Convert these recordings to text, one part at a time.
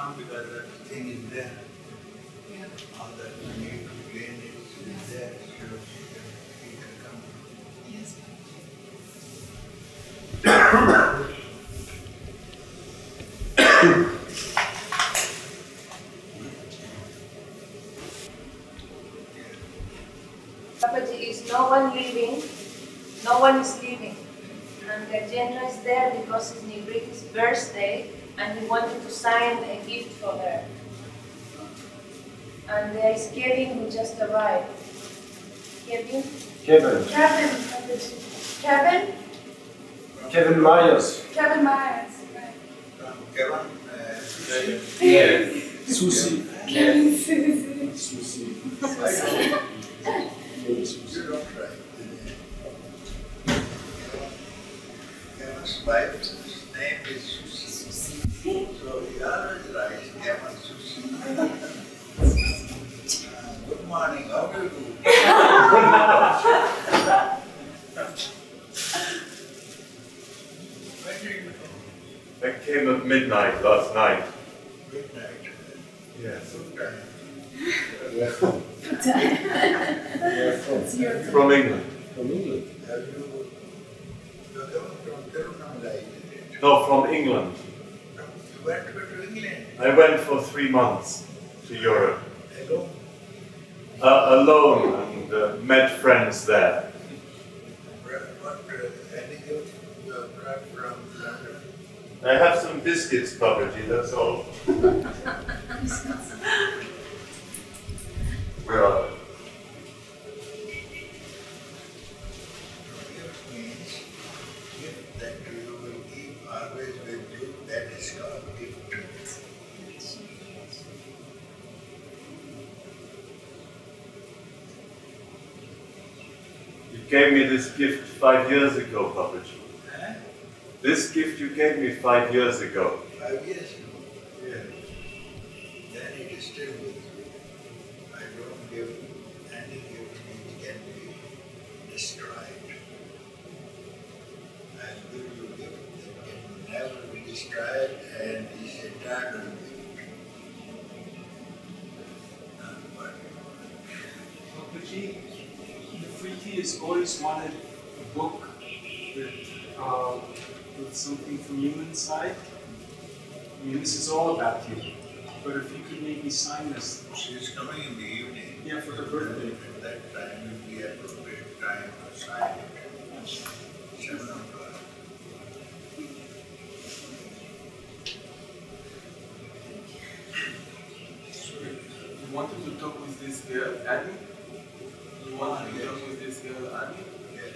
now because that thing is there. Yeah. All that you need to gain is there. You can come. Yes. Papaji, is no one leaving? No one is leaving. And Gajendra is there because it's Nivriti's birthday and he wanted to sign a gift for her. And there is Kevin who just arrived. Kevin? Kevin. Kevin. Kevin? Kevin Myers. Kevin Myers. Kevin? Susie. Kevin Susie. Susie. You don't try. Kevin's wife's name is Susie. So he always writes Kevin Susie. Good morning, how do you do? I came at midnight last night. Midnight? Yes. From England. From England? Have you... No, from England. You went to England? I went for 3 months to Europe. Alone? Alone and met friends there. What anecdote you have brought from London? I have some biscuits, Papaji, that's all. Where are they? Gave me this gift 5 years ago, Papaji. Huh? This gift you gave me 5 years ago. 5 years ago? Yes. Then it is still with you. I don't give any gift which can be described. I give you a gift that can never be described and is eternal gift. Not what you want. Papaji? Priti has always wanted a book with something from you inside. I mean, this is all about you. But if you could maybe sign this. She's coming in the evening. Yeah, for her birthday. At that time would be an appropriate time for signing it. 7 o'clock. Sorry. You wanted to talk with this girl, Adi? You want to talk with this girl, Adi? Yes.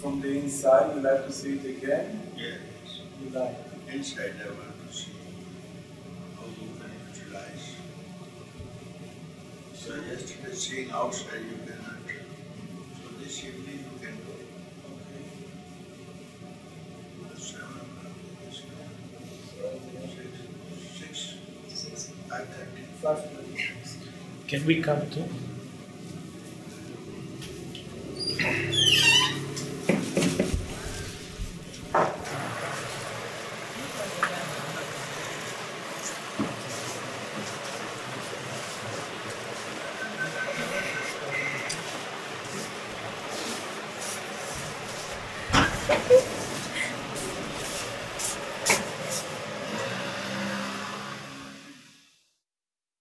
From the inside, you like to see it again? Yes. You like it? Inside, I want to see how you can utilize. So yesterday, seeing outside, you cannot. So this evening, you can go. Okay. 7 o'clock. 6. 5:30. Can we come too?